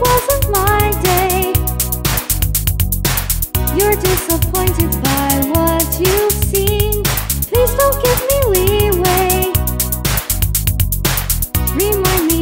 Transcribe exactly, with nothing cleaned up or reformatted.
wasn't my day. You're disappointed by what you've seen. Please don't give me leeway. Remind me